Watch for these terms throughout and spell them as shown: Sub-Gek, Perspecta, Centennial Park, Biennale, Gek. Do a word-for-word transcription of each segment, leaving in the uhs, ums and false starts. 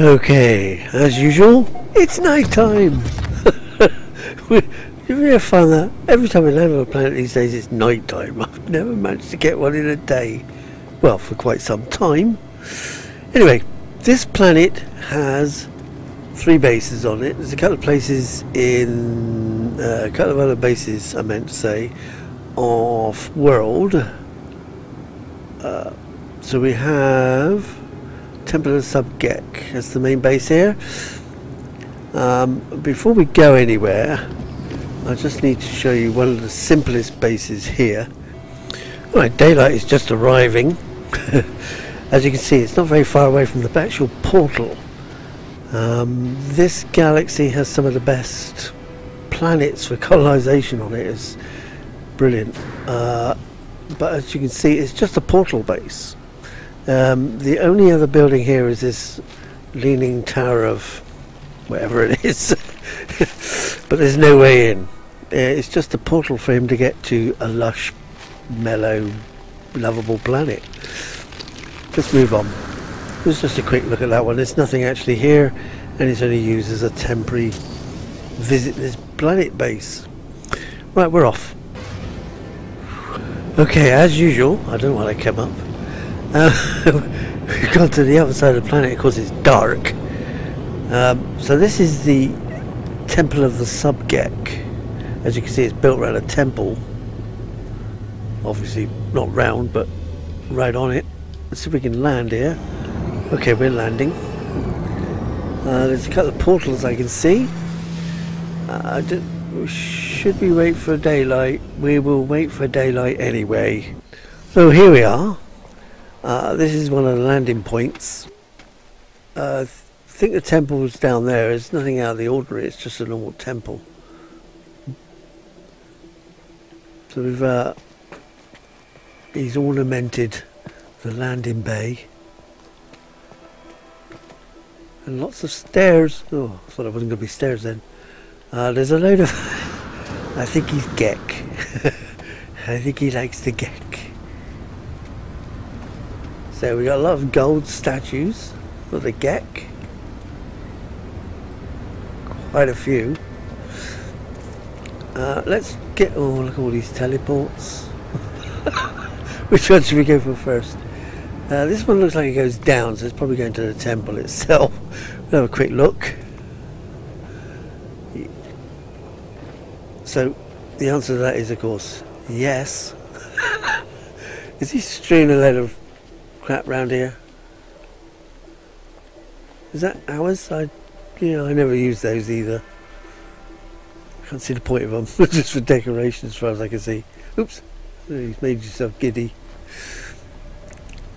Okay, as usual, it's night time. You've really found that every time we land on a planet these days it's night time. I've never managed to get one in a day. Well, for quite some time. Anyway, this planet has three bases on it. There's a couple of places in, uh, a couple of other bases I meant to say, off world. Uh, so we have Temple of Sub-Gek. That's the main base here. Um, before we go anywhere, I just need to show you one of the simplest bases here. Alright, daylight is just arriving. As you can see, it's not very far away from the actual portal. Um, this galaxy has some of the best planets for colonization on it. It's brilliant. Uh, but as you can see, it's just a portal base. Um, the only other building here is this leaning tower of whatever it is. But there's no way in. It's just a portal for him to get to a lush, mellow, lovable planet. Let's move on. It's just a quick look at that one. There's nothing actually here, and it's only used as a temporary visit this planet base. Right, we're off. Okay, as usual, I don't know why I came up. Uh, we've gone to the other side of the planet. Of course, it's dark. Um, so this is the Temple of the Sub-Gek. As you can see, it's built around a temple. Obviously, not round, but right on it. Let's see if we can land here. Okay, we're landing. Uh, there's a couple of portals I can see. Uh, should we wait for daylight? We will wait for daylight anyway. So here we are. Uh, this is one of the landing points. Uh, I think the temple was down there. It's nothing out of the ordinary. It's just a normal temple. So we've uh, he's ornamented the landing bay and lots of stairs. Oh, I thought it wasn't going to be stairs then. Uh, there's a load of. I think he's Gek. I think he likes the Gek. So we got a lot of gold statues of the Gek. Quite a few. Uh, let's get. Oh, look at all these teleports. Which one should we go for first? Uh, this one looks like it goes down, so it's probably going to the temple itself. We'll have a quick look. So, the answer to that is, of course, yes. Is he strewing a load of crap round here? Is that ours? I Yeah, I never use those either. Can't see the point of them. Just for decoration, as far as I can see. Oops, he's made himself giddy.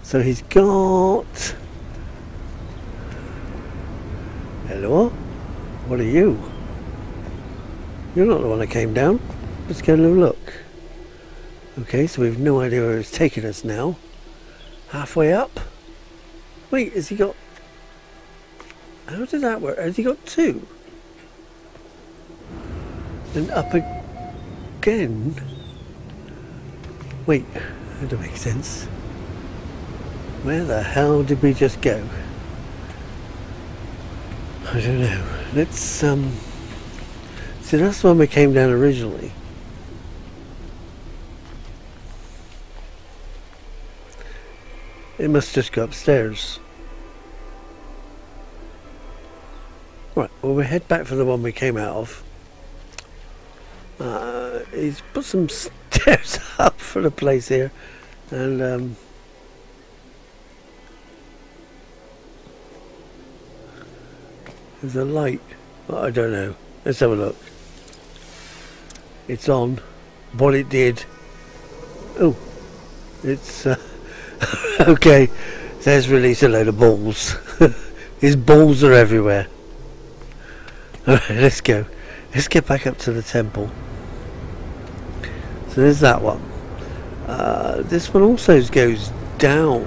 So he's got. Hello, what are you? You're not the one that came down. Let's go and have a look. Okay, so we've no idea where it's taking us now. Halfway up. Wait, has he got? How does that work? Has he got two? And up again? Wait, that doesn't make sense. Where the hell did we just go? I don't know. Let's, um... see, that's when we came down originally. It must just go upstairs. Right, well, we head back for the one we came out of. Uh, he's put some stairs up for the place here, and um, there's a light, but I don't know. Let's have a look. It's on. What it did. Oh, it's uh, okay. There's released a load of balls. His balls are everywhere. Alright, let's go. Let's get back up to the temple. So there's that one. Uh, this one also goes down.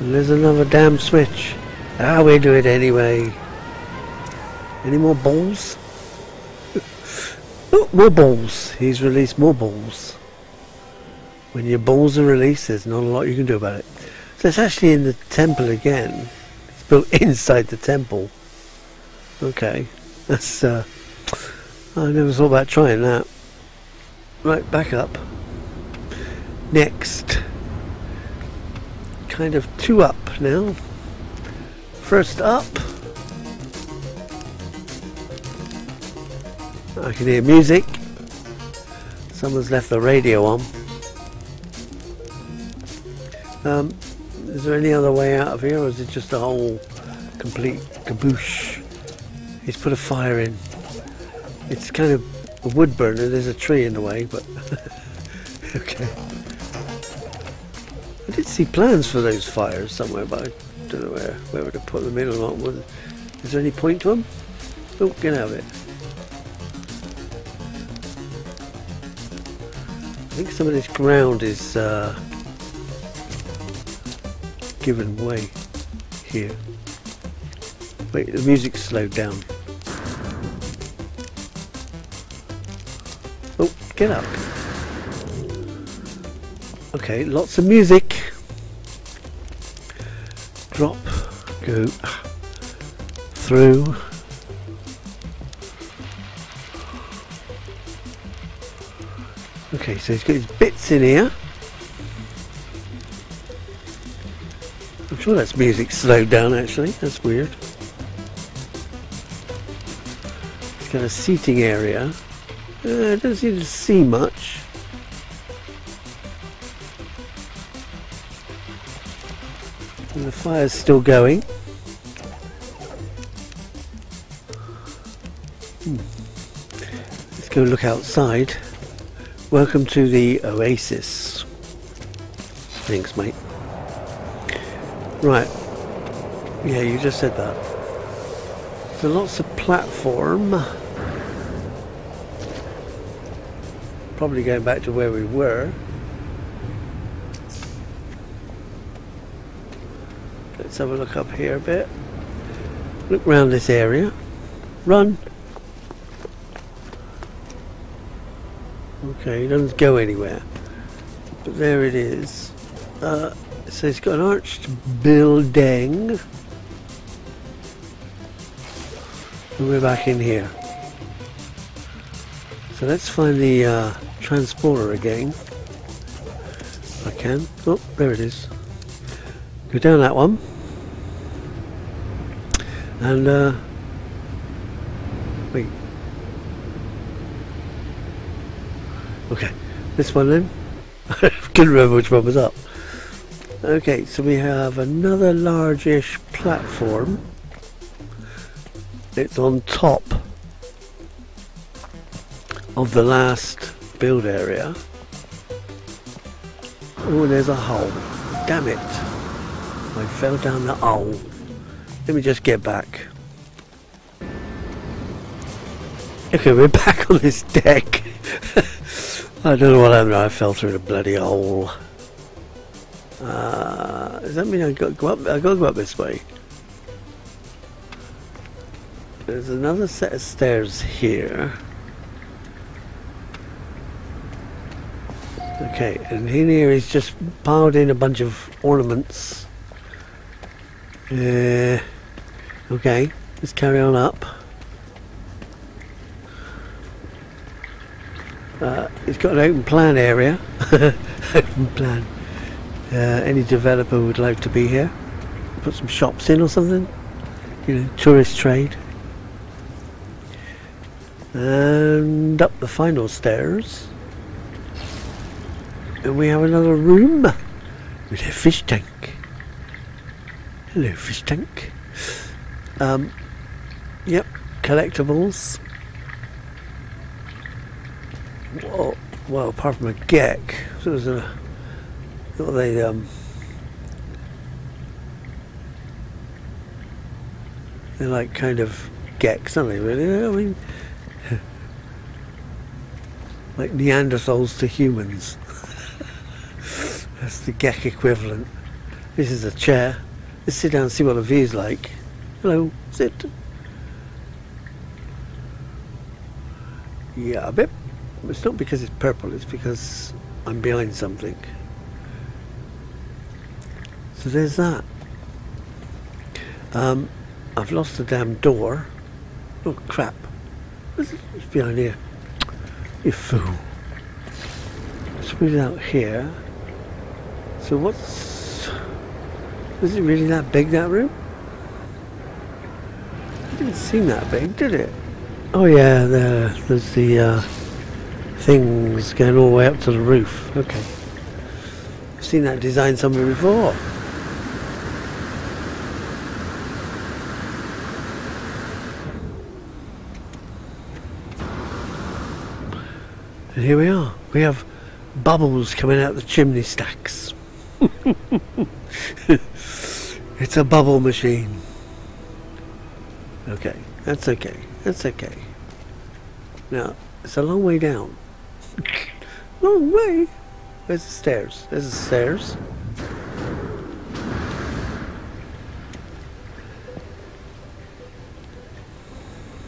And there's another damn switch. Ah, we do it anyway. Any more balls? Oh, more balls. He's released more balls. when your balls are released, there's not a lot you can do about it. So it's actually in the temple again. It's built inside the temple. Okay, that's, uh, I never thought about trying that. Right, back up. Next. Kind of two up now. First up. I can hear music. Someone's left the radio on. Um, is there any other way out of here, or is it just a whole complete kaboosh? He's put a fire in. It's kind of a wood burner. There's a tree in the way, but okay. I did see plans for those fires somewhere, but I don't know where where to put them in or not. Is there any point to them? Oh, get out of it. I think some of this ground is uh, given way here. Wait, the music's slowed down. Oh, get up. Okay, lots of music. Drop, go through. Okay, so he's got his bits in here. I'm sure that's music slowed down actually, that's weird. It's got a seating area. Uh, I don't seem to see much. And the fire's still going. Hmm. Let's go look outside. Welcome to the Oasis. Thanks, mate. Right. Yeah, you just said that. So lots of platform. Probably going back to where we were. Let's have a look up here a bit. Look round this area. Run. Okay, it doesn't go anywhere. But there it is. Uh, so it's got an arched building. And we're back in here. So let's find the uh, transporter again. If I can. Oh, there it is. Go down that one. And, uh, wait. Okay, this one then. I couldn't remember which one was up. Okay, so we have another large-ish platform. It's on top of the last build area. Oh, there's a hole. Damn it. I fell down the hole. Let me just get back. Okay, we're back on this deck. I don't know what happened. I fell through the bloody hole. Uh, does that mean I got to go up? I got to go up this way. There's another set of stairs here. Okay, and in here he's just piled in a bunch of ornaments. Uh, okay, let's carry on up. Uh, it's got an open plan area. Open plan. Uh, any developer would like to be here. Put some shops in or something. You know, tourist trade. And up the final stairs. And we have another room with a fish tank. Hello, fish tank. Um, yep, collectibles. Well, well, apart from a Gek, so there's a. What are they? Um, they're like kind of Geks, aren't they? Really, I mean, like Neanderthals to humans. That's the Gek equivalent. This is a chair. Let's sit down and see what the view's like. Hello, sit. Yeah, a bit. It's not because it's purple, it's because unveiling something. So there's that. Um, I've lost the damn door. Oh crap. What's behind here? You fool. Let's move it out here. So what's... Is it really that big, that room? It didn't seem that big, did it? Oh yeah, there, there's the uh, things going all the way up to the roof. Okay. I've seen that design somewhere before. And here we are. We have bubbles coming out the chimney stacks. It's a bubble machine. Okay, that's okay. That's okay. Now, it's a long way down. Long way? There's the stairs. There's the stairs.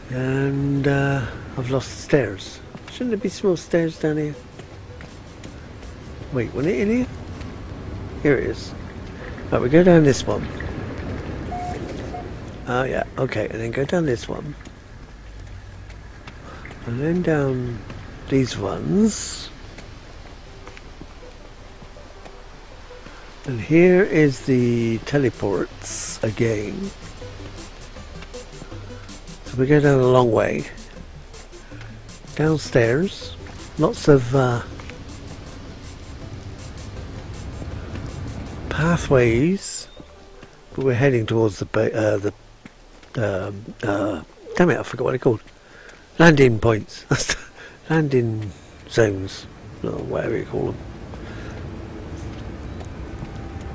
And uh, I've lost the stairs. Shouldn't there be small stairs down here? Wait, wasn't it in here? Here it is. Right, we go down this one. Oh yeah, okay, and then go down this one. And then down these ones. And here is the teleports again. So we go down a long way. Downstairs. Lots of uh, pathways. But we're heading towards the... Uh, the um, uh, damn it, I forgot what they're called. Landing points. Landing zones. Or whatever you call them.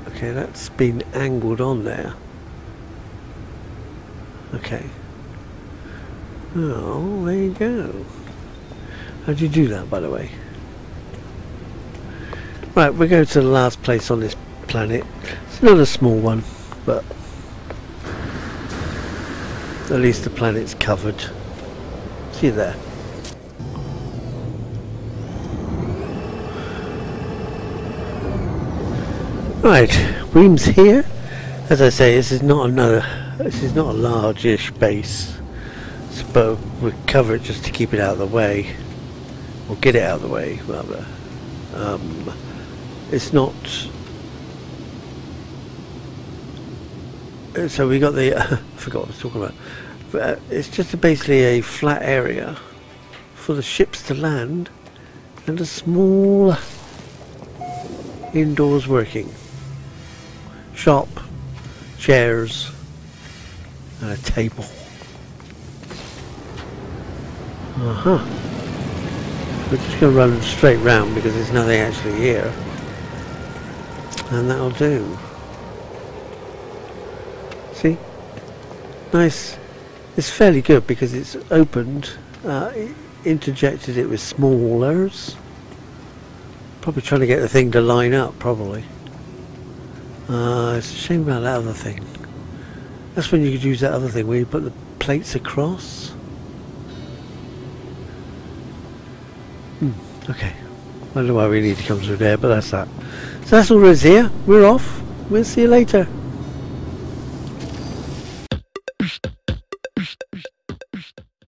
Okay, that's been angled on there. Okay. Oh, there you go. How do you do that, by the way? Right, we're going to the last place on this planet. It's not a small one, but at least the planet's covered. See you there. Right, Weem's here. As I say, this is not another. This is not a large-ish base, but we cover it just to keep it out of the way, or get it out of the way rather. Um, it's not. So we got the. Uh, I forgot what I was talking about. But, uh, it's just basically a flat area for the ships to land, and a small indoors working shop, chairs, and a table. Uh-huh. We're just going to run straight round because there's nothing actually here. And that'll do. See? Nice. It's fairly good because it's opened, uh, it interjected it with smallers. Probably trying to get the thing to line up, probably. Uh, it's a shame about that other thing. That's when you could use that other thing where you put the plates across. Hmm, okay. I don't know why we need to come through there, but that's that. So that's all there is here. We're off. We'll see you later.